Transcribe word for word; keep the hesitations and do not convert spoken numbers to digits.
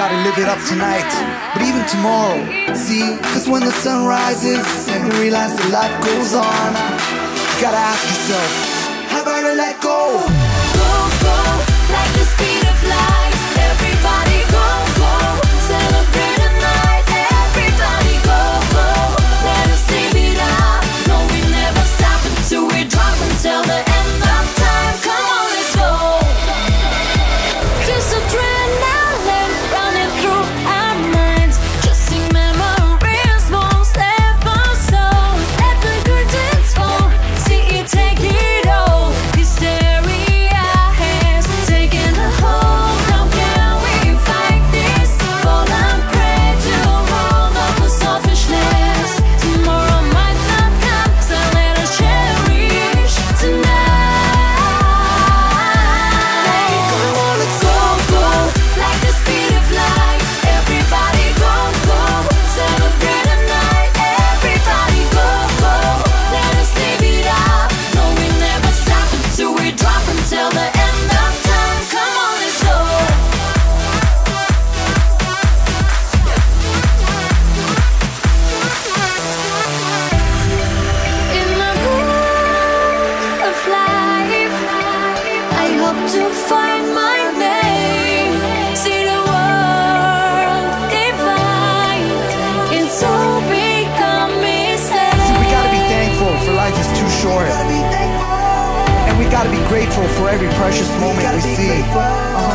Gotta live it up tonight, but even tomorrow. See, cause when the sun rises and you realize that life goes on, you gotta ask yourself, have I gotta let go? Go, go, like the speed of light. Everybody go, go, celebrate the night. Everybody go, go, let us live it up. No, we never stop until we drop until the end of time. Come on, let's go. Cause the adrenaline for every precious moment we see.